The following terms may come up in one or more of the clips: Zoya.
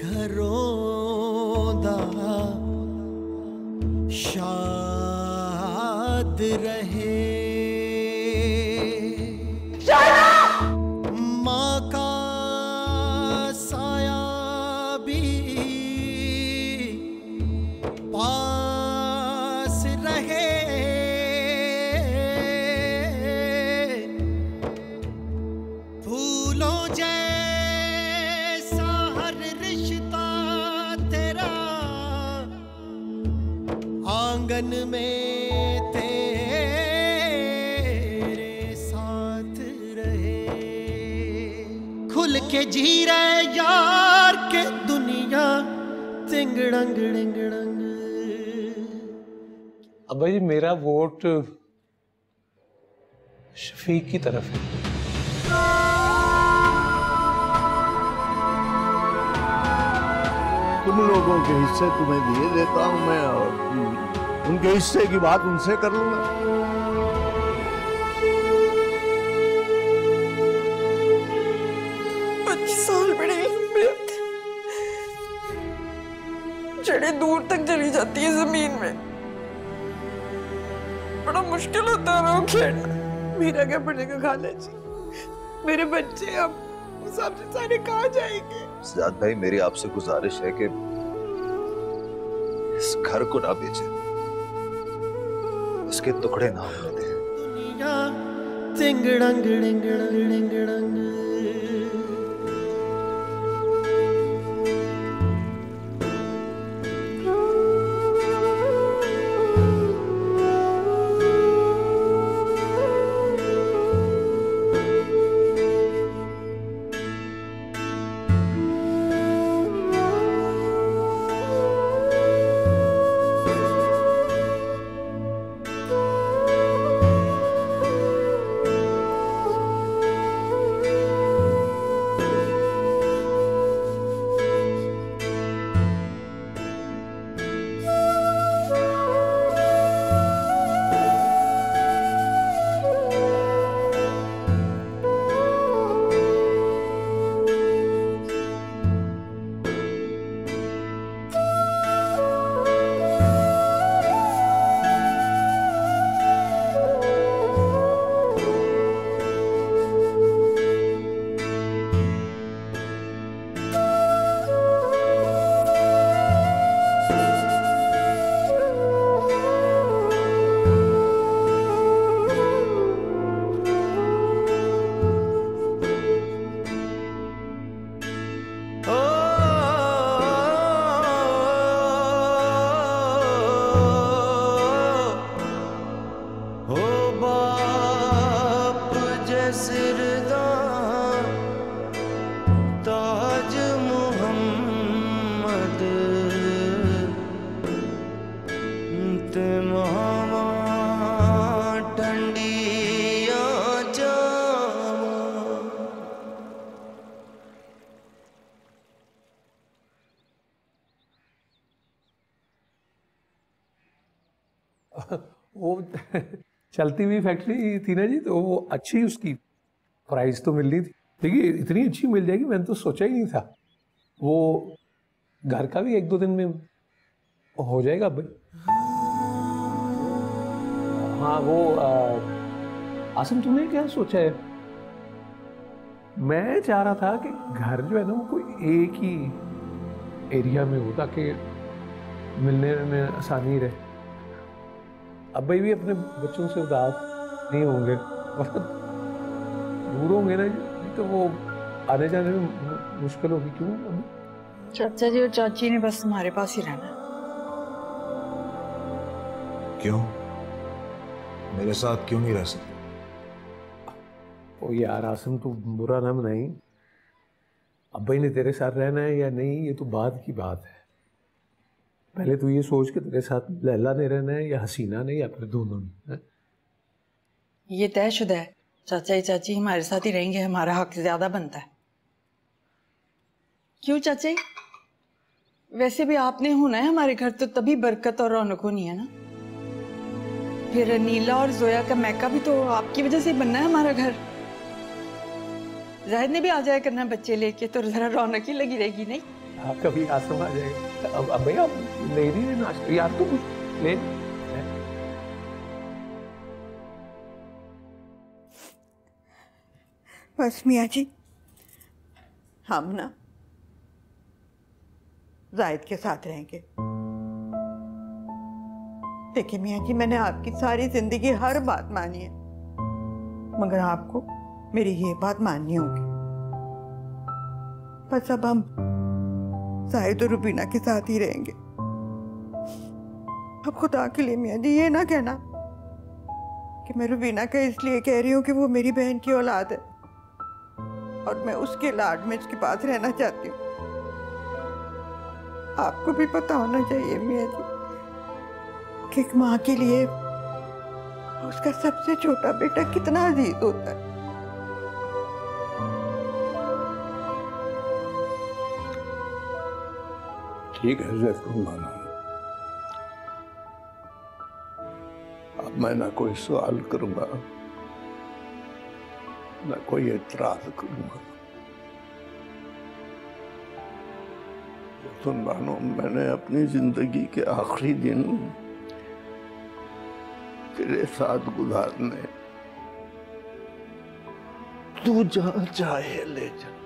घरों दा शाद रहे माँ का साया भी पास रहे फूलों जैसे आंगन में तेरे साथ रहे खुल के जी रहे यार के दुनिया तिंगड़ंग डिंगड़ंग। अब भाई मेरा वोट शफीक की तरफ है। तुम लोगों के हिस्से तुम्हें दिए देता हूं मैं और उनके हिस्से की बात उनसे कर लूंगा। साल बड़े जड़े दूर तक चली जाती है जमीन में, बड़ा मुश्किल होता है खेलना। मेरा क्या पड़ेगा खाला जी, मेरे बच्चे अब सारे कहाँ जाएंगे? सिद्धार्थ भाई मेरी आपसे गुजारिश है कि इस घर को ना बेचे, इसके टुकड़े ना होने दें। वो चलती हुई फैक्ट्री थी ना जी, तो वो अच्छी उसकी प्राइस तो मिल रही थी, देखिए इतनी अच्छी मिल जाएगी मैंने तो सोचा ही नहीं था। वो घर का भी एक दो दिन में हो जाएगा भाई। हाँ वो आसिम तुमने क्या सोचा है? मैं चाह रहा था कि घर जो है ना वो कोई एक ही एरिया में हो ताकि मिलने में आसानी रहे। अब भाई भी अपने बच्चों से उदास नहीं होंगे, दूर होंगे ना तो वो आने जाने में मुश्किल होगी। क्यों चाचा जी और चाची ने बस हमारे पास ही रहना। क्यों मेरे साथ क्यों नहीं रह सकते? ओ यार आसिम तू बुरा ना मनाई, अब्बा ने तेरे साथ रहना है या नहीं ये तो बाद की बात है, पहले तू ये सोच के तेरे साथ लैला ने रहना है या हसीना ने या फिर दोनों ने। ये तयशुदा है चाचा ही चाची हमारे साथ ही रहेंगे, हमारा हक ज्यादा बनता है। क्यों चाचा ही? वैसे भी आपने होना है हमारे घर तो तभी बरकत और रौनक होनी है ना। फिर नीला और जोया का मैका भी तो आपकी वजह से बनना है हमारा घर। जाहिद ने भी आ जाया करना बच्चे लेके, तो जरा रौनक ही लगी रहेगी। नहीं हाँ, कभी आसम आ जाएगा। अब भैया ले रही है नाश्ता यार, तो कुछ ले। बस मियाँ जी, हम ना जाहिद के साथ रहेंगे। देखिए मियाँ जी, मैंने आपकी सारी जिंदगी हर बात मानी है, मगर आपको मेरी ये बात माननी होगी। बस अब हम जाहिद और रुबीना के साथ ही रहेंगे। अब खुदा के लिए मियाँ जी ये ना कहना कि मैं रुबीना का इसलिए कह रही हूँ कि वो मेरी बहन की औलाद है और मैं उसके लाड में उसके पास रहना चाहती हूँ। आपको भी पता होना चाहिए मियाँ जी कि एक माँ के लिए उसका सबसे छोटा बेटा कितना अजीज होता है। ठीक है जैसे माना, अब मैं ना कोई सवाल करूंगा ना कोई एतराज करूंगा। तुम मानो, मैंने अपनी जिंदगी के आखिरी दिन तेरे साथ गुजारने, तू जहां चाहे ले जा।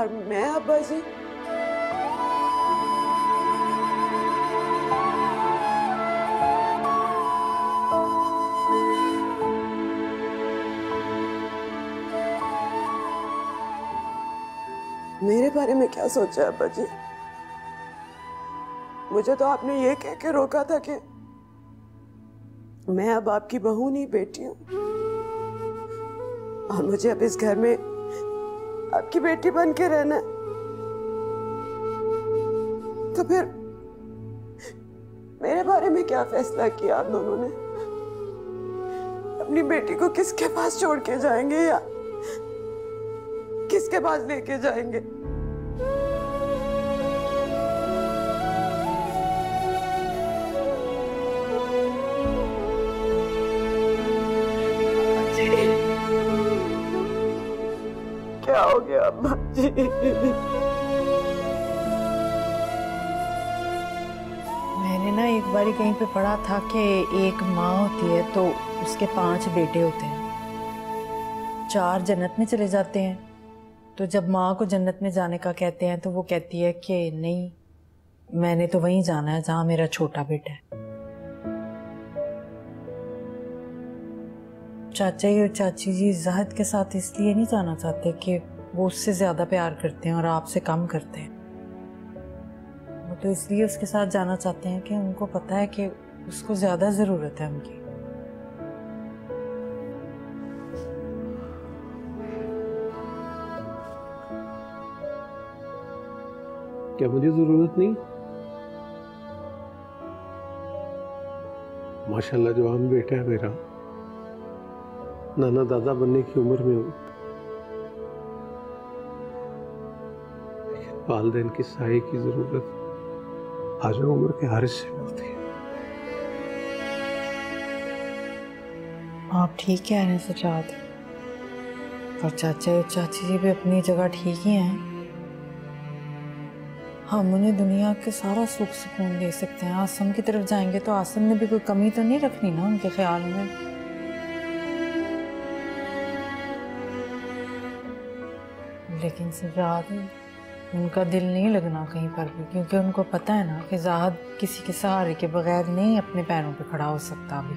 और मैं अब्बा जी, मेरे बारे में क्या सोचा अब्बा जी? मुझे तो आपने ये कह के रोका था कि मैं अब आपकी बहू नहीं बेटी हूँ, और मुझे अब इस घर में आपकी बेटी बन के रहना। तो फिर मेरे बारे में क्या फैसला किया आप दोनों ने? अपनी बेटी को किसके पास छोड़ के जाएंगे या किसके पास लेके जाएंगे? हो गया अब्बा जी, मैंने ना एक बारी कहीं पे पढ़ा था कि एक माँ होती है तो उसके 5 बेटे होते हैं, 4 जन्नत में चले जाते हैं। तो जब माँ को जन्नत में जाने का कहते हैं तो वो कहती है कि नहीं, मैंने तो वहीं जाना है जहाँ मेरा छोटा बेटा है। चाचा जी और चाची जी जाहिद के साथ इसलिए नहीं जाना चाहते कि वो उससे ज़्यादा प्यार करते हैं और आपसे कम करते हैं। वो तो इसलिए उसके साथ जाना चाहते हैं कि उनको पता है कि उसको ज़्यादा ज़रूरत है उनकी। क्या मुझे ज़रूरत नहीं? माशाल्लाह जवान बेटा है मेरा, नाना दादा बनने की उम्र में हूँ, लेकिन वालदेन की साये की जरूरत आज उम्र के हर से मिलती है। आप ठीक कह रहे हैं सजाद, और चाचा और चाची जी भी अपनी जगह ठीक ही हैं। हम उन्हें दुनिया के सारा सुख सुकून दे सकते हैं। आसम की तरफ जाएंगे तो आसम ने भी कोई कमी तो नहीं रखनी ना उनके ख्याल में। लेकिन सजाद, उनका दिल नहीं लगना कहीं पर भी, क्योंकि उनको पता है ना कि जाहिद किसी के सहारे के बगैर नहीं अपने पैरों पे खड़ा हो सकता भी।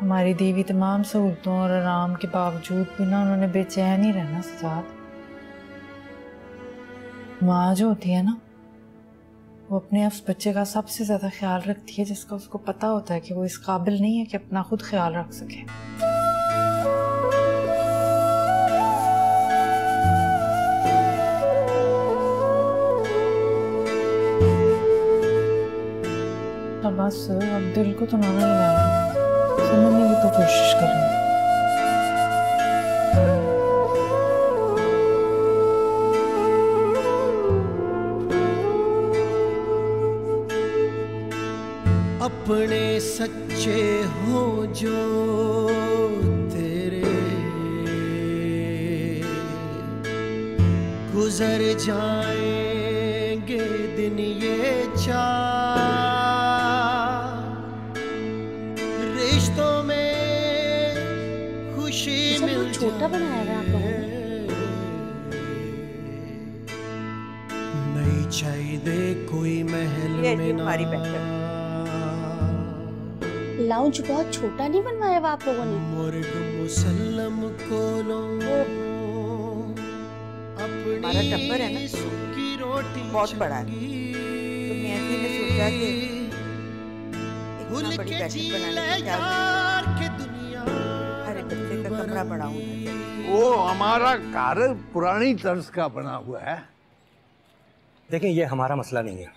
हमारी दी हुई तमाम सहूलतों और आराम के बावजूद भी ना उन्होंने बेचैन ही रहना सजाद। माँ जो होती है ना, वो अपने उस बच्चे का सबसे ज़्यादा ख्याल रखती है जिसका उसको पता होता है कि वो इस काबिल नहीं है कि अपना खुद ख्याल रख सके। तो बस अब दिल को तो नाम ही लाया, समझने की तो कोशिश करें। अपने सच्चे हो जो तेरे गुजर जाएंगे दिन ये चार रिश्तों में खुशी मिल छोटा बनाया आपको चाहिए कोई महल में ना। लाउंज बहुत छोटा नहीं बनवाया आप लोगों ने। मुर्ग मुसल्लम को लो हमारा टब्बर है ना बहुत बड़ा है। तो मैं भी ने सोचा कि इतना बड़ी पैकेज बनाने क्या हर बच्चे का कमरा बड़ा होगा। वो हमारा घर पुरानी तर्ज का बना हुआ है। देखें ये हमारा मसला नहीं है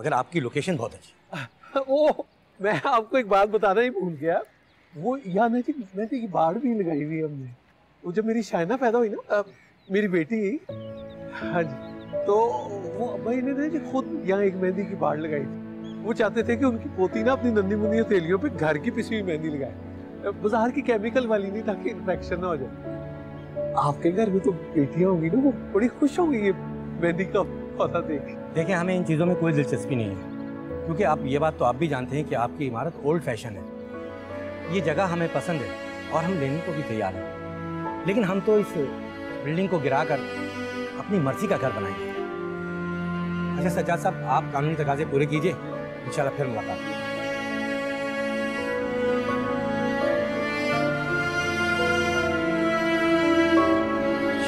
मगर आपकी लोकेशन बहुत अच्छी। ओह मैं आपको एक बात बताना ही भूल गया। वो यहाँ मैंने की बाड़ भी लगाई हुई हमने। वो जब मेरी शायना पैदा हुई ना मेरी बेटी हाँ जी तो वो अब्बा इन्होंने जी खुद यहाँ एक मेहंदी की बाड़ लगाई थी। वो चाहते थे कि उनकी पोती ना अपनी नन्ही मुन्नी हथेलियों पे घर की पिसी हुई मेहंदी लगाए बाजार की केमिकल वाली नहीं ताकि इन्फेक्शन ना हो जाए। आपके घर में तो बेटियाँ होंगी ना वो बड़ी खुश होंगी ये मेहंदी का पौधा देख। देखें हमें इन चीज़ों में कोई दिलचस्पी नहीं है क्योंकि आप ये बात तो आप भी जानते हैं कि आपकी इमारत ओल्ड फैशन है। ये जगह हमें पसंद है और हम लेने को भी तैयार हैं लेकिन हम तो इस बिल्डिंग को गिराकर अपनी मर्जी का घर बनाएंगे। अच्छा सज्जाद साहब आप कानूनी तकाजे पूरे कीजिए इंशाल्लाह फिर मुलाकात।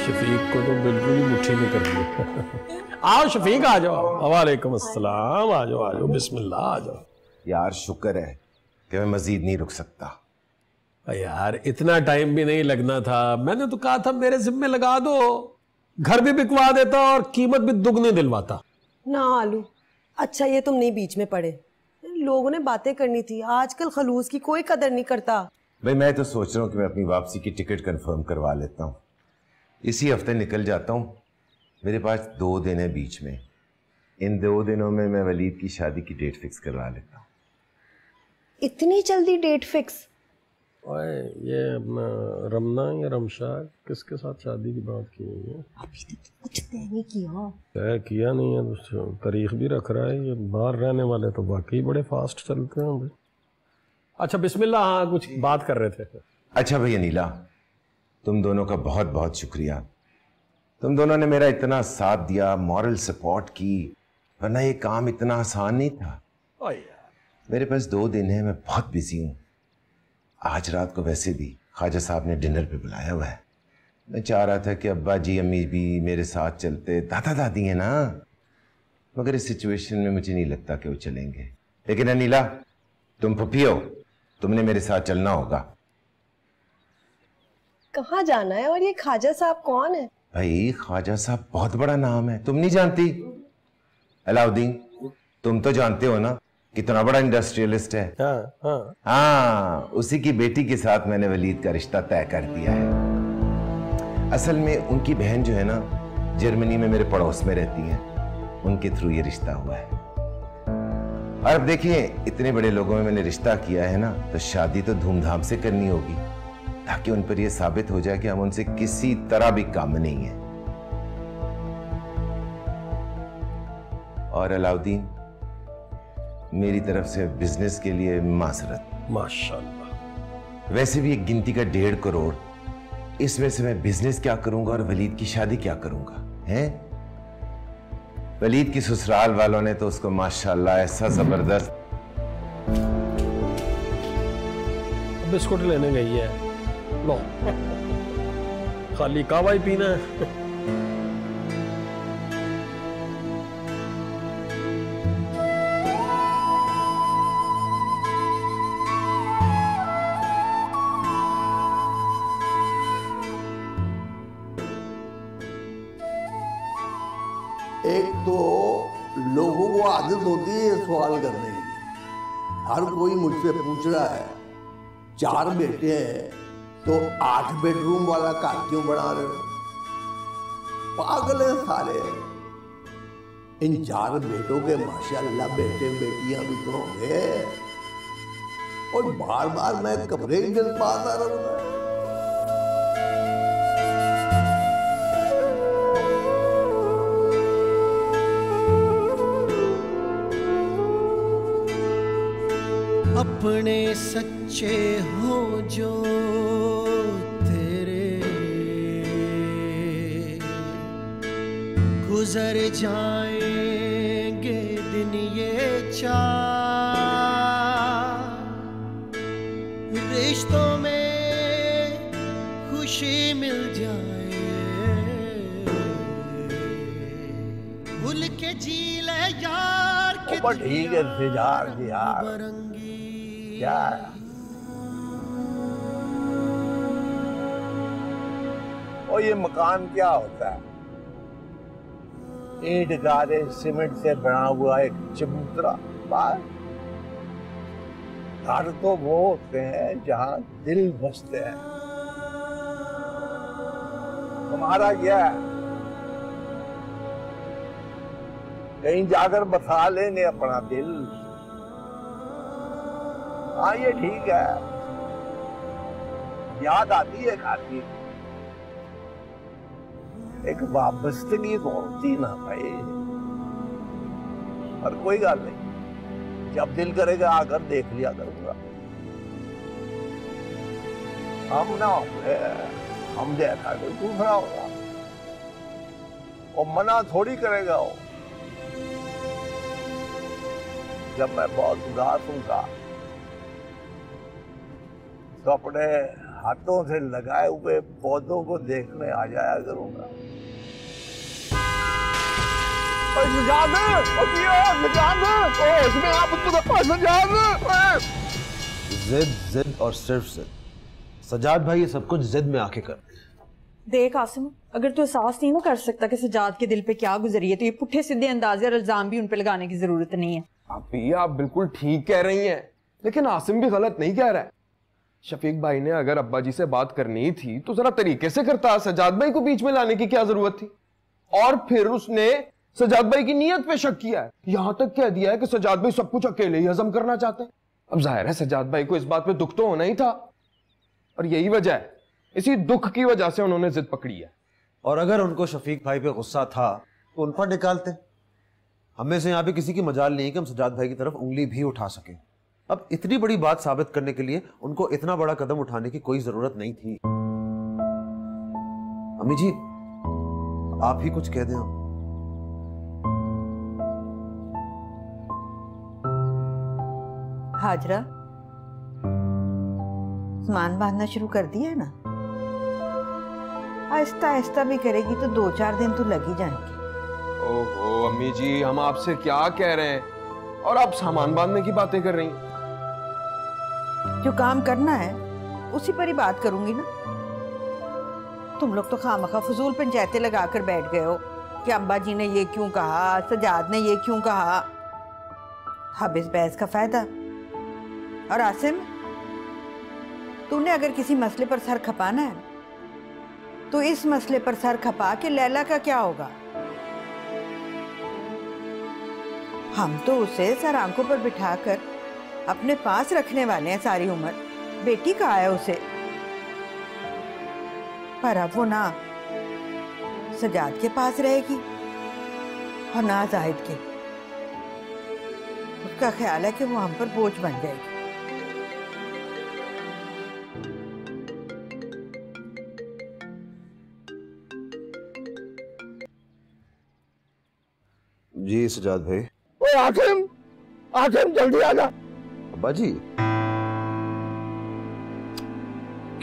शफीक को तो बिल्कुल ही मुट्ठी में कर दिया। आओ शफीक आ जाओ। वालेकुम अस्सलाम आ जाओ आ जाओ बिस्मिल्लाह आ जाओ। यार शुक्र है कि मैं मजीद नहीं रुक सकता। यार इतना टाइम भी नहीं लगना था। मैंने तो कहा था मेरे जिम्मे लगा दो घर भी बिकवा देता और कीमत भी दुगनी दिलवाता ना। आलू अच्छा ये तुम नहीं बीच में पड़े लोगों ने बातें करनी थी। आजकल खलूस की कोई कदर नहीं करता। भाई मैं तो सोच रहा हूँ कि मैं अपनी वापसी की टिकट कंफर्म करवा लेता हूँ इसी हफ्ते निकल जाता हूँ। मेरे पास 2 दिन है बीच में। इन 2 दिनों में मैं वलीद की शादी की डेट फिक्स करवा लेता हूँ। इतनी जल्दी डेट फिक्स? ओए ये रमना या रमशा किसके साथ शादी की बात की है? अभी तक कुछ तय नहीं किया। तय किया नहीं है तो तारीख भी रख रहा है। ये बाहर रहने वाले तो वाकई बड़े फास्ट चलते होंगे। अच्छा बिस्मिल्लाह हाँ कुछ बात कर रहे थे। अच्छा भैया नीला तुम दोनों का बहुत बहुत शुक्रिया। तुम दोनों ने मेरा इतना साथ दिया मॉरल सपोर्ट की वरना ये काम इतना आसान नहीं था। ओह यार मेरे पास 2 दिन है मैं बहुत बिजी हूँ। आज रात को वैसे भी ख्वाजा साहब ने डिनर पे बुलाया हुआ है। मैं चाह रहा था कि अब्बा जी अम्मी भी मेरे साथ चलते। दादा दादी हैं ना मगर इस सिचुएशन में मुझे नहीं लगता कि वो चलेंगे। लेकिन अनिला तुम फुफी हो तुमने मेरे साथ चलना होगा। कहाँ जाना है और ये ख्वाजा साहब कौन है? भाई ख्वाजा साहब बहुत बड़ा नाम है तुम नहीं जानती। अलाउद्दीन तुम तो जानते हो ना कितना बड़ा इंडस्ट्रियलिस्ट है। हाँ, हाँ। हाँ, उसी की बेटी के साथ मैंने वलीद का रिश्ता तय कर दिया है। असल में उनकी बहन जो है ना जर्मनी में मेरे पड़ोस में रहती है उनके थ्रू ये रिश्ता हुआ है। और अब देखिए इतने बड़े लोगों में मैंने रिश्ता किया है ना तो शादी तो धूमधाम से करनी होगी ताकि उन पर यह साबित हो जाए कि हम उनसे किसी तरह भी काम नहीं है। और अलाउद्दीन मेरी तरफ से बिजनेस के लिए मासरत। माशाल्लाह। वैसे भी एक गिनती का 1.5 करोड़ इसमें से मैं बिजनेस क्या करूंगा और वलीद की शादी क्या करूंगा हैं? वलीद की ससुराल वालों ने तो उसको माशाल्लाह ऐसा जबरदस्त बिस्कुट लेने गई है खाली कावा ही पीना है। एक तो लोगों को आदत होती है सवाल करने की। हर कोई मुझसे पूछ रहा है 4 बेटे हैं तो 8 बेडरूम वाला घर क्यों बना रहे हो? पागल है सारे। इन चार बेटों के माशाल्लाह बेटे बेटियां भी तो होंगे, और बार बार मैं कमरे में जल पाता रहूंगा। अपने सच्चे हो जो तेरे, गुजर जाएंगे दिन ये चार, रिश्तों में खुशी मिल जाए, भूल के जी ले यार के यार। और ये मकान क्या होता है? ईंट गारे सीमेंट से बना हुआ एक चबूतरा। घर तो वो होते हैं जहाँ दिल बसते हैं। तुम्हारा क्या है? कहीं जाकर बसा लेने अपना दिल। हाँ ये ठीक है, याद आती है खाती एक वाबस्तगी होती ना भाई, और कोई गल नहीं, जब दिल करेगा आकर देख लिया करूंगा। हम ना होंगे, हम जैसा कोई दूसरा होगा, और मना थोड़ी करेगा वो। जब मैं बहुत उदास होगा तो अपने हाथों से लगाए हुए पौधों को देखने आ जाया करूंगा। जिद जिद और सिर्फ जिद। सजाद भाई ये सब कुछ जिद में आके करते हैं। देख आसिम, अगर तू एहसास नहीं ना कर सकता कि सजाद के दिल पे क्या गुजरी है, तो ये पुट्ठे सीधे अंदाजे और इल्जाम भी उन पे लगाने की जरूरत नहीं है। आप बिल्कुल ठीक कह रही हैं, लेकिन आसिम भी गलत नहीं कह रहा है। शफीक भाई ने अगर अब्बा जी से बात करनी थी तो जरा तरीके से करता, सजाद भाई को बीच में लाने की क्या जरूरत थी? और फिर उसने सजाद भाई की नीयत पे शक किया है, यहाँ तक कह दिया है कि सजाद भाई सब कुछ अकेले ही हजम करना चाहते हैं। अब जाहिर है सजाद भाई को इस बात पे दुख तो होना ही था, और यही वजह है, इसी दुख की वजह से उन्होंने जिद पकड़ी है। और अगर उनको शफीक भाई पे गुस्सा था तो उन पर निकालते। हमें से यहाँ पे किसी की मजाल नहीं है कि हम सजाद भाई की तरफ उंगली भी उठा सके। अब इतनी बड़ी बात साबित करने के लिए उनको इतना बड़ा कदम उठाने की कोई जरूरत नहीं थी। अम्मी जी आप ही कुछ कह दें। हाजरा सामान बांधना शुरू कर दिया है ना, आहिस्ता आहिस्ता भी करेगी तो 2-4 दिन तो लग ही जाएंगे। ओहो अम्मी जी, हम आपसे क्या कह रहे हैं और आप सामान बांधने की बातें कर रही हैं। जो काम करना है उसी पर ही बात करूंगी ना। तुम लोग तो खामखा फजूल पंचायतें लगाकर बैठ गए हो कि अम्बा जी ने ये क्यों कहा, सजाद ने ये क्यों कहा। हब इस बहस का फायदा। और आसिम, तूने अगर किसी मसले पर सर खपाना है तो इस मसले पर सर खपा के लैला का क्या होगा। हम तो उसे सर आंखों पर बिठाकर अपने पास रखने वाले हैं सारी उम्र। बेटी का आया उसे, पर अब वो ना सजाद के पास रहेगी और ना जाहिद के। उसका ख्याल है कि वो हम पर बोझ बन जाएगी। जी सजाद भाई। ओए आसिम, आसिम जल्दी आ जा। अब्बा जी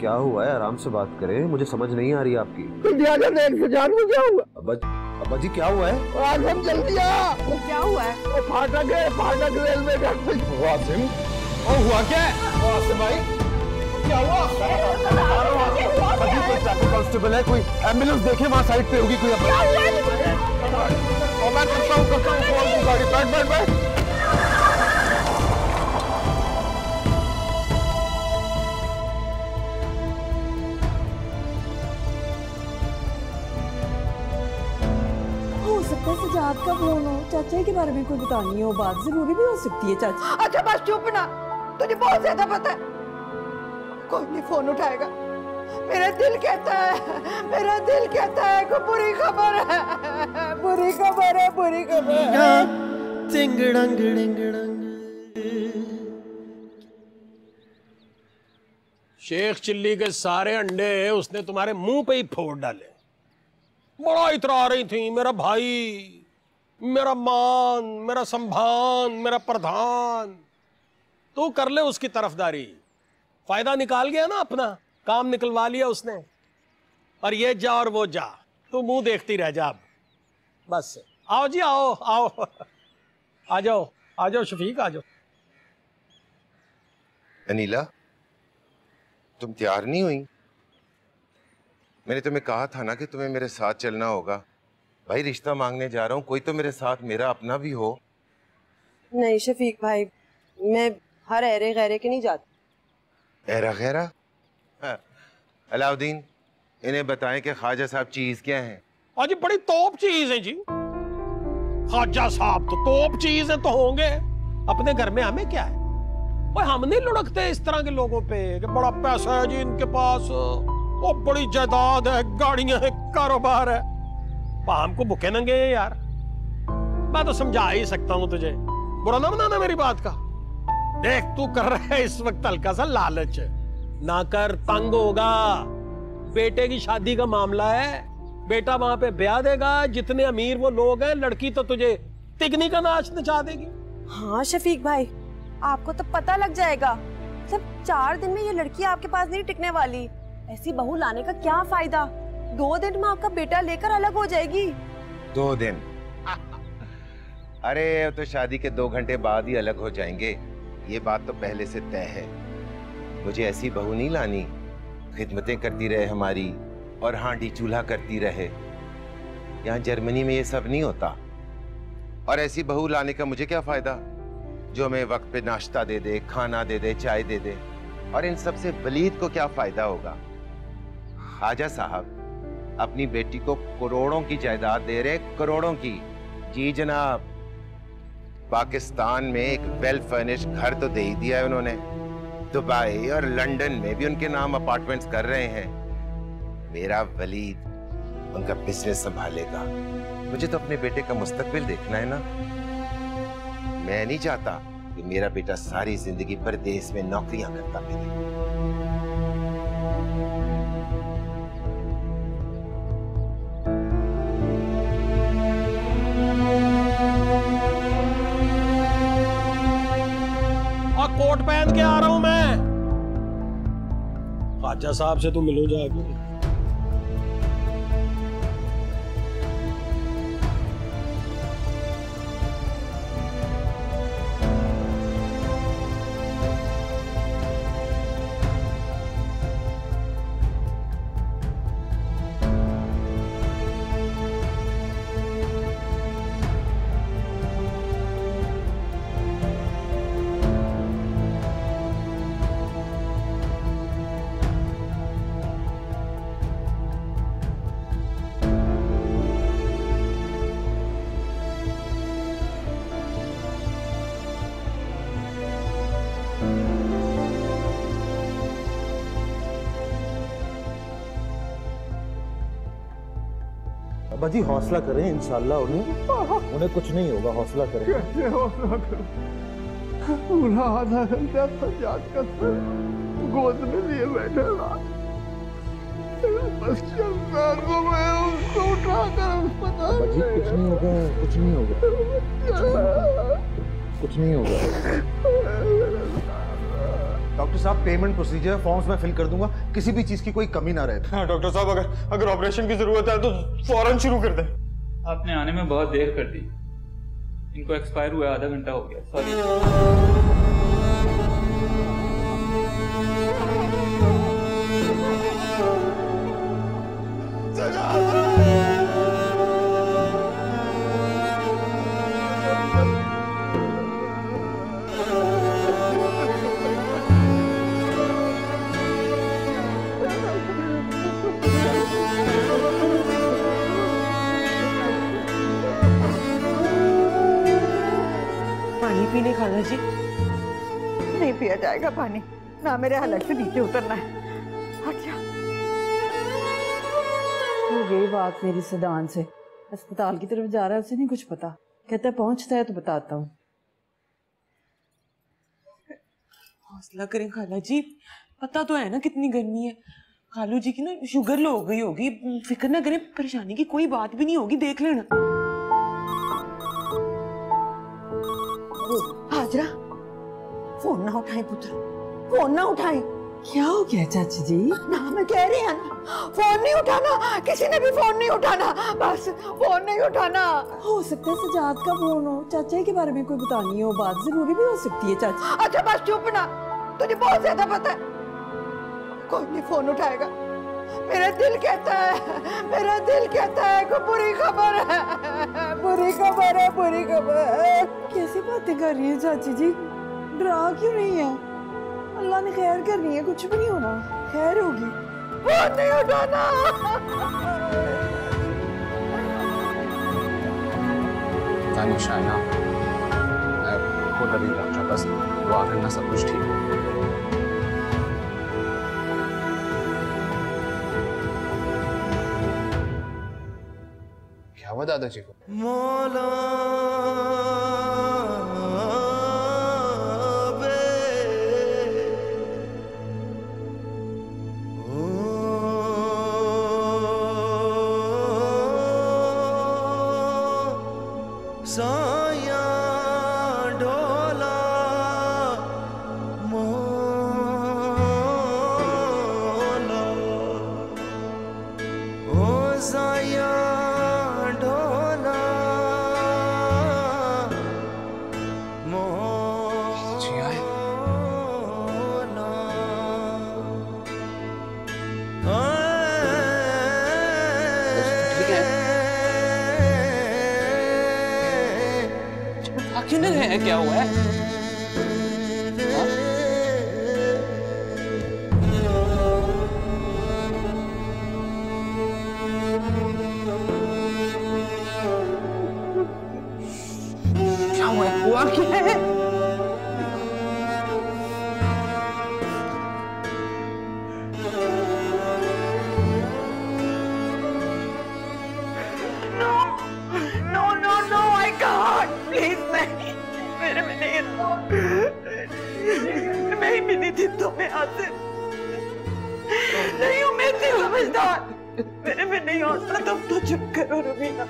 क्या हुआ है, आराम से बात करें, मुझे समझ नहीं आ रही आपकी। जल्दी आ जा, देख सजाद को क्या हुआ। अब्बा जी क्या हुआ है? आसिम जल्दी आ। क्या हुआ है? वो फाटक है, फाटक रेलवे का। आसिम और हुआ क्या है? आसिम भाई क्या हुआ? कांस्टेबल है, कोई एम्बुलेंस देखे, वहाँ साइड पे होगी कोई। मैं करता हूँ कॉल को गाड़ी। बैठ बैठ बैठ। हो सकता है सजाद का फोन हो, चाचा के बारे में कोई बतानी हो बात जरूरी भी हो सकती है चाचा। अच्छा बस चुप ना, तुझे बहुत ज्यादा पता है। कोई नहीं फोन उठाएगा। मेरा दिल कहता है, मेरा दिल कहता है कोई बुरी खबर है, बुरी खबर है, बुरी खबर है। टिंग डंग डिंग डंग। शेख चिल्ली के सारे अंडे उसने तुम्हारे मुंह पे ही फोड़ डाले। बड़ा इतरा रही थी मेरा भाई, मेरा मान, मेरा संभान, मेरा प्रधान। तू कर ले उसकी तरफदारी, फायदा निकाल गया ना अपना, काम निकलवा लिया उसने। और ये जा और वो जा, तू मुंह देखती रह जा। बस आओ जी, आओ आओ, आ जाओ, आ जाओ शफीक, आ जाओ। अनीला तुम तैयार नहीं हुई? मैंने तुम्हें कहा था ना कि तुम्हें मेरे साथ चलना होगा। भाई रिश्ता मांगने जा रहा हूँ, कोई तो मेरे साथ मेरा अपना भी हो। नहीं शफीक भाई, मैं हर ऐरे गैरे के नहीं जाती। ऐरा गैरा? हाँ। अलाउद्दीन इन्हें बताएं कि ख्वाजा साहब चीज क्या है। आज बड़ी तोप चीज है जी ख्वाजा साहब, तो तोप चीज है तो होंगे। अपने घर में हमें क्या है, हम नहीं लुढ़कते इस तरह के लोगों पे कि बड़ा पैसा है जी इनके पास, वो बड़ी जायदाद है, गाड़ियां है, कारोबार है। हमको भूखे नंगे हैं यार। मैं तो समझा ही सकता हूँ तुझे, बुरा ना मनाना मेरी बात का। देख तू कर रहा है इस वक्त हल्का सा लालच, ना कर, तंग होगा। बेटे की शादी का मामला है, बेटा वहां पे ब्याह देगा, जितने अमीर वो लोग हैं, लड़की तो तुझे तिगनी का नाच नचा देगी। हाँ शफीक भाई आपको तो पता लग जाएगा, सिर्फ 4 दिन में ये लड़की आपके पास नहीं टिकने वाली। ऐसी बहू लाने का क्या फायदा, 2 दिन में आपका बेटा लेकर अलग हो जाएगी। 2 दिन? अरे तो शादी के 2 घंटे बाद ही अलग हो जाएंगे, ये बात तो पहले से तय है। मुझे ऐसी बहू नहीं लानी, खिदमतें करती रहे हमारी और हांडी चूल्हा करती रहे। यहाँ जर्मनी में ये सब नहीं होता। और ऐसी बहू लाने का मुझे क्या फायदा जो हमें वक्त पे नाश्ता दे दे, खाना दे दे, चाय दे दे। और इन सबसे बलीद को क्या फायदा होगा। ख्वाजा साहब अपनी बेटी को करोड़ों की जायदाद दे रहे, करोड़ों की। जी जनाब, पाकिस्तान में एक वेल फर्निश घर तो दे ही दिया है उन्होंने, दुबई और लंदन में भी उनके नाम अपार्टमेंट्स कर रहे हैं। मेरा वलीद उनका बिजनेस संभालेगा। मुझे तो अपने बेटे का मुस्तकबिल देखना है ना। मैं नहीं चाहता कि मेरा बेटा सारी जिंदगी परदेश में नौकरियां करता फिरे। और कोट पहन के आ रहा हूं मैं। ख्वाजा साहब से तो मिलो जाके। जी हौसला करें, इंशाल्लाह उन्हें कुछ नहीं होगा। हौसला करें, कैसे हौसला करें। पूरा आधा घंटा सजाद का सर गोद में लिए बैठे था, बस को मैं उसको उठाकर अस्पताल। कुछ नहीं होगा, कुछ नहीं होगा, कुछ नहीं होगा। डॉक्टर साहब पेमेंट प्रोसीजर फॉर्म्स में फिल कर दूंगा, किसी भी चीज की कोई कमी ना रहे। हाँ, डॉक्टर साहब अगर ऑपरेशन की जरूरत है तो फौरन शुरू कर दें। आपने आने में बहुत देर कर दी, इनको एक्सपायर हुआ आधा घंटा हो गया। सॉरी। नहीं पिया जाएगा पानी, ना मेरे हालत से नीचे उतरना है। हो गई बात मेरी सदान से, अस्पताल की तरफ जा रहा है, उसे नहीं कुछ पता, कहता है पहुंचता है तो बताता हूँ। हौसला करें खाला जी, पता तो है ना कितनी गर्मी है, खालू जी की ना शुगर लो हो गई होगी, फिक्र ना करें, परेशानी की कोई बात भी नहीं होगी, देख लेना। हाजरा फोन ना उठाए पुत्र, फोन ना उठाए। क्या हो गया चाची जी? ना मैं कह रही हूँ ना, फोन नहीं उठाना, किसी ने भी फोन नहीं उठाना, बस फोन नहीं उठाना। हो सकता है सजाद का फोन हो, चाचा के बारे में कोई बतानी हो, बात जरूरी भी हो सकती है चाचा। अच्छा बस चुप ना, तुझे बहुत ज्यादा पता है, कोई नहीं फोन उठाएगा। मेरा दिल कहता है, मेरा दिल कहता है कोई बुरी खबर है, बुरी खबर है, बुरी खबर। कैसी बातें कर रही है चाची जी, डरा क्यों रही है? अल्लाह ने खैर करनी है, कुछ भी नहीं होना, खैर होगी। फोन नहीं उठाना। तानी शायना, मैं खुद अभी डॉक्टर बस दुआ करना, सब कुछ ठीक है। क्या हुआ दादाजी को? मौला ज़ोया डोला मोला, ओ ज़ोया डोला मोला। आखिर है क्या हुआ है? क्या हुआ है? हुआ क्या है? मैं मिली थी तुम्हें आसिफ, नहीं हूँ मैं समझदार, मेरे में नहीं हौसला, तुम तो चुप करो रुबीना।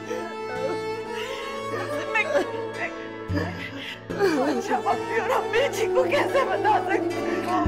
अच्छा मम्मी और अम्मी जी को कैसे बता सकती हूँ?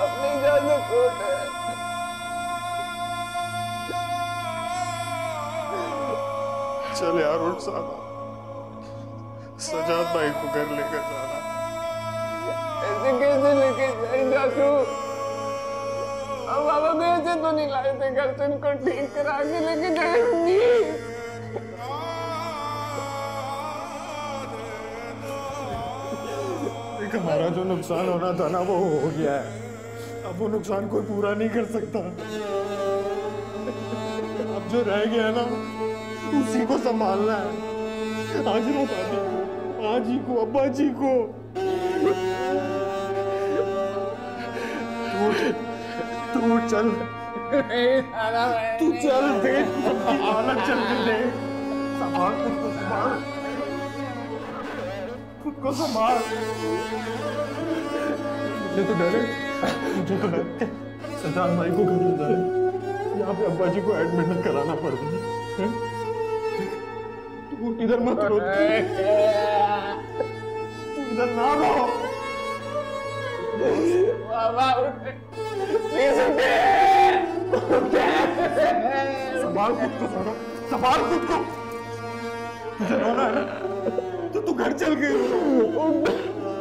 अपनी जान को दे, चल यार उठ साला, सजाद भाई को घर लेकर जाना। ऐसे कैसे लेके जाए जासू? अब बाबा ऐसे तो नहीं लाए थे घर, तो इनको ठीक करा के लेके जाएंगी। हमारा जो नुकसान होना था ना वो हो गया है, अब वो नुकसान कोई पूरा नहीं कर सकता, अब जो रह गया ना उसी को संभालना है। आज ना दादी, आजी को, अब्बा जी को, तू चल, तू चल दे, हालत चल दे, संभाल खुद को, संभाल खुद को, संभाल। मुझे तो डर है, मुझे तो डर है, सजाद भाई को घर ले जाए, यहाँ पे अब्बा जी को एडमिट कराना पड़ गया। तू इधर मत रो, तू इधर ना रो, बाबा उठे, प्लीज उठे, उठे। संभाल खुद को, सोना, संभाल खुद को। तुझे रोना है ना? तो तू घर चल गई हो।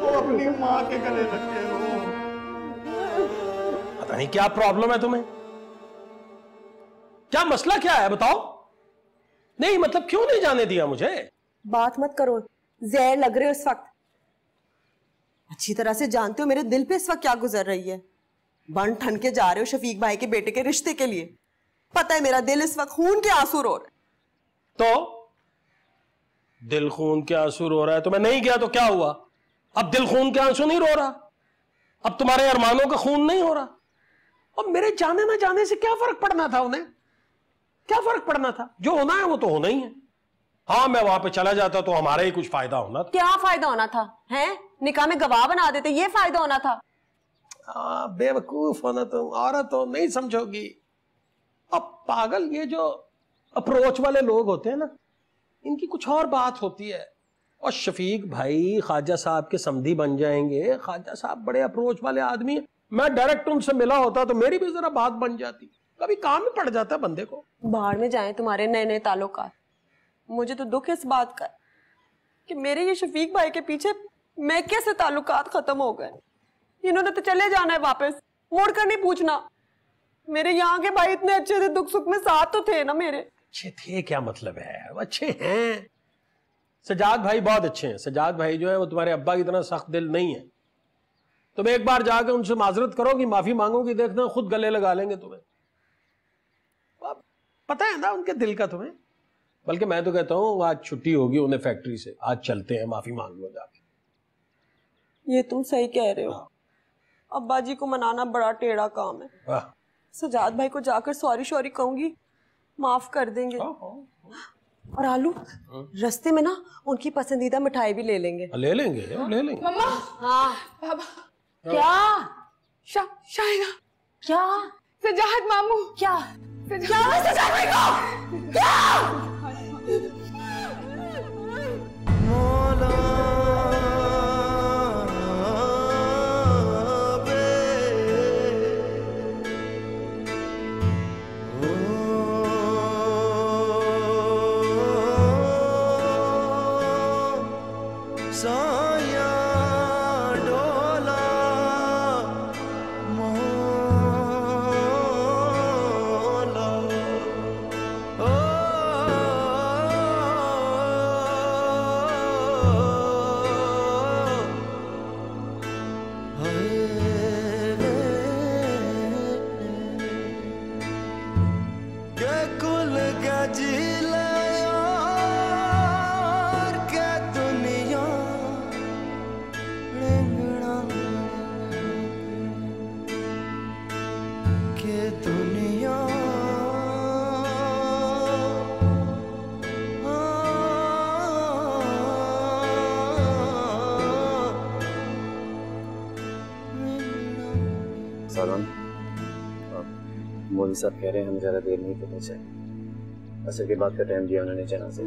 वो अपनी माँ के गले लग गए हो। पता नहीं क्या प्रॉब्लम है तुम्हें? क्या मसला क्या है बताओ? नहीं मतलब क्यों नहीं जाने दिया मुझे? बात मत करो, जहर लग रहे हो इस वक्त। अच्छी तरह से जानते हो मेरे दिल पे इस वक्त क्या गुजर रही है। बन ठन के जा रहे हो शफीक भाई के बेटे के रिश्ते के लिए। पता है मेरा दिल इस वक्त खून के आंसू रो रहा है। तो दिल खून के आंसू रो रहा है तो मैं नहीं गया तो क्या हुआ? अब दिल खून के आंसू नहीं रो रहा, अब तुम्हारे अरमानों का खून नहीं हो रहा। अब मेरे जाने ना जाने से क्या फर्क पड़ना था उन्हें? क्या फर्क पड़ना था? जो होना है वो तो होना ही है। हाँ मैं वहां पे चला जाता तो हमारा ही कुछ फायदा होना था। क्या फायदा होना था? हैं? निकाह में गवाह बना देते, ये फायदा होना था। बेवकूफ होना तुम, औरत हो, नहीं समझोगी। अब पागल ये जो अप्रोच वाले लोग होते हैं ना, इनकी कुछ और बात होती है। और शफीक भाई ख्वाजा साहब के समधी बन जाएंगे। ख्वाजा साहब बड़े अप्रोच वाले आदमी है। मैं डायरेक्ट उनसे मिला होता तो मेरी भी जरा बात बन जाती, कभी काम में पड़ जाता बंदे को। बाहर में जाए तुम्हारे नए नए ताल्लुकात। मुझे तो दुख इस बात का कि मेरे ये शफीक भाई के पीछे मैं कैसे ताल्लुकात खत्म हो गए। इन्होंने तो चले जाना है वापस, मोड़ कर नहीं पूछना। मेरे यहाँ के भाई इतने अच्छे थे, दुख सुख में साथ तो थे ना मेरे। अच्छे थे क्या मतलब है, वो अच्छे हैं। सजाद भाई बहुत अच्छे हैं। सजाद भाई जो है वो तुम्हारे अब्बा की तरह सख्त दिल नहीं है। तुम एक बार जाकर उनसे माजरत करोगी, माफी मांगोगी, देखना खुद गले लगा लेंगे तुम्हें। पता है ना उनके दिल का तुम्हें। बल्कि मैं तो कहता हूँ आज छुट्टी होगी उन्हें फैक्ट्री से, आज चलते हैं माफी मांग लो जाके। ये तुम सही कह रहे हो, अब्बा जी को मनाना बड़ा टेढ़ा काम है। सजाद भाई को जाकर सॉरी शॉरी कहूंगी, माफ कर देंगे। और आलू रास्ते में ना उनकी पसंदीदा मिठाई भी ले लेंगे। ले लेंगे, ले लेंगे। मम्मा, हाँ बाबा, क्या शायरा, क्या सजाद मामू, क्या सजाद भाई को, क्या मोदी साहब कह रहे हैं हम ज़्यादा देर नहीं करनी चाहिए। असल की बात का टाइम दिया उन्होंने जनाजे।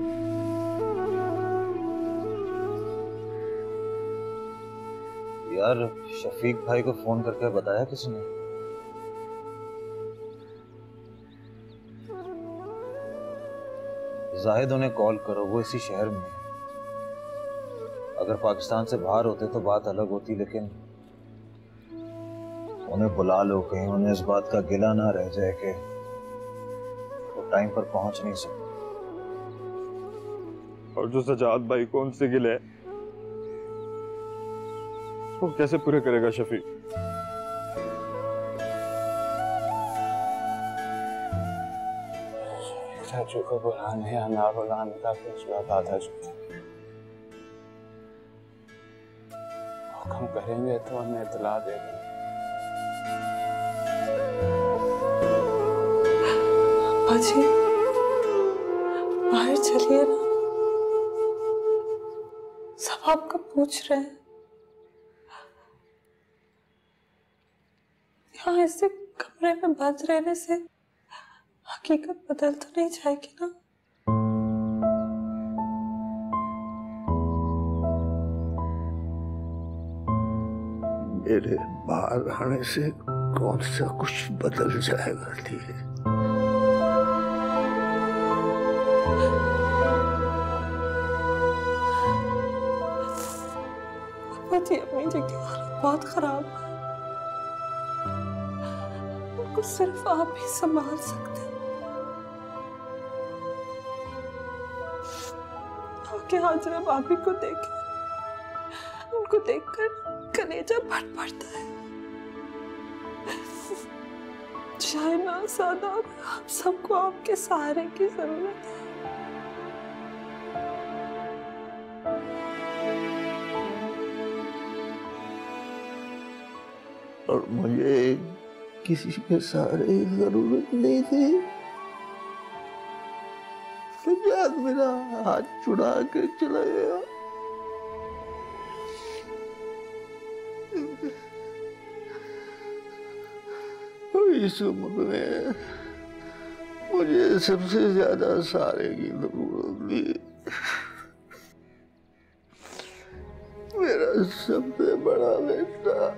यार शफीक भाई को फोन करके बताया किसने? जाहिद उन्हें कॉल करो, वो इसी शहर में है। अगर पाकिस्तान से बाहर होते तो बात अलग होती, लेकिन उन्हें बुला लो कहीं उन्हें इस बात का गिला ना रह जाए कि वो टाइम पर पहुंच नहीं सकते। और जो सजाद भाई को उनसे गिला है वो कैसे पूरे करेगा शफीक? चाचू को बुलाने या ना बुलाने का फैसला आधा चुका है। हम करेंगे तो हमें इतला देंगे। जी बाहर चलिए ना, सब आपका पूछ रहे हैं। यहाँ ऐसे कमरे में बंद रहने से हकीकत बदल तो नहीं जाएगी ना? मेरे बाहर आने से कौन सा कुछ बदल जाएगा धीरे। अपनी जगह हालत बहुत खराब है, उनको सिर्फ आप ही संभाल सकते हैं। आपके हाथ में भाभी को देखे, उनको देखकर कलेजा फट पड़ता है। शायना, सादा, आप सबको आपके सहारे की जरूरत है। और मुझे किसी के सहारे जरूरत नहीं थी। सज्जाद मेरा हाथ छुड़ा के चला गया। इस उम्र में मुझे सबसे ज्यादा सहारे की जरूरत थी। मेरा सबसे बड़ा बेटा,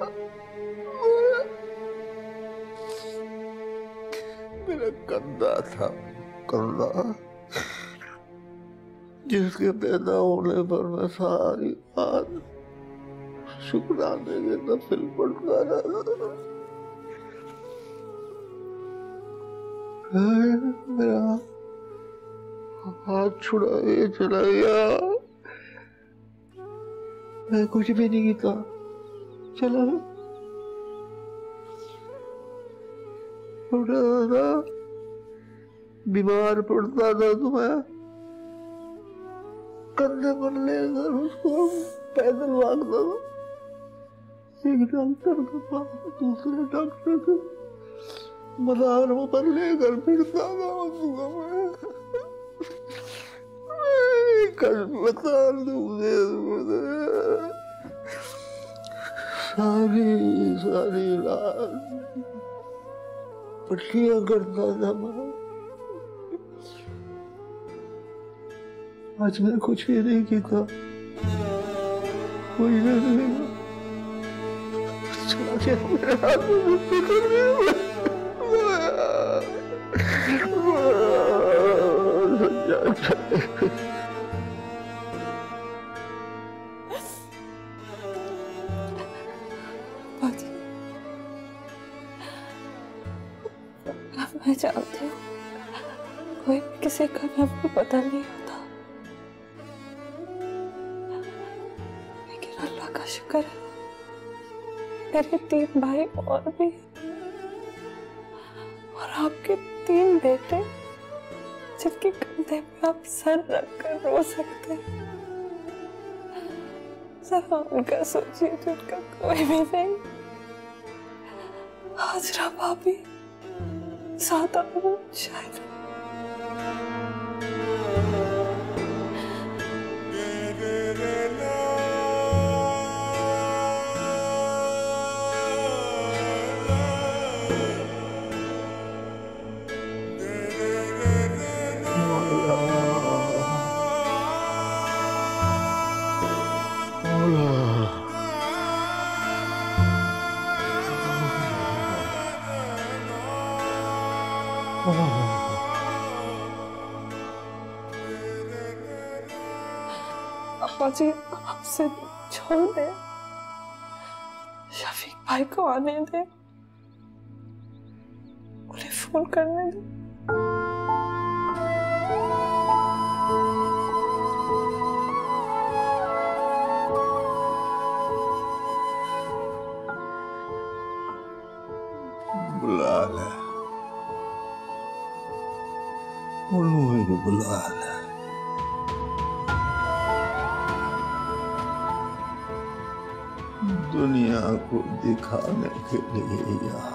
मेरा कंधा था, कंधा जिसके पैदा होने पर मैं सारी बात शुक्राने के नफिल पड़ता रहा। मेरा हाथ छुड़ा के चला गया, मैं कुछ भी नहीं किया, चला छोटा था, बीमार पड़ता था तो मैं कंधे पर लेकर उसको पैदल भागता था। एक डॉक्टर के पास, दूसरे डॉक्टर के मदार वो पर लेकर फिरता था। सारी रात पट्टियां करता था। आज मैंने कुछ भी नहीं किया, कोई नहीं। मैं जानती हूँ कोई किसी का नाम को पता नहीं होता, लेकिन अल्लाह का शुक्र है मेरे 3 भाई और भी और आपके 3 बेटे जिनके कंधे पे आप सर रख कर रो सकते हैं। जरा उनका सोचिए, उनका कोई भी नहीं। हाजरा भाभी, सादा, शायद पापा जी आपसे छोड़ दे, शफीक भाई को आने दे, उन्हें फोन करने दे। बुला ले, उन्हें बुला ले। दुनिया को दिखाने के लिए यहाँ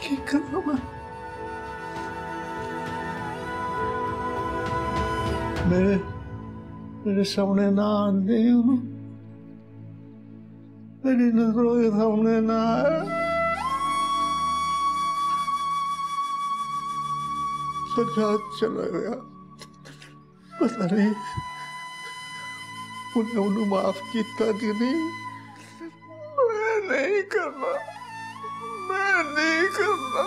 क्या करूँ मैं? मेरे सामने ना आने, मेरी नजरों के सामने ना आए। सजा चला गया, पता नहीं उन्हें माफ किया दीदी। मैं नहीं करना, मैं नहीं करना।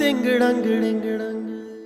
Ding ding ding ding ding।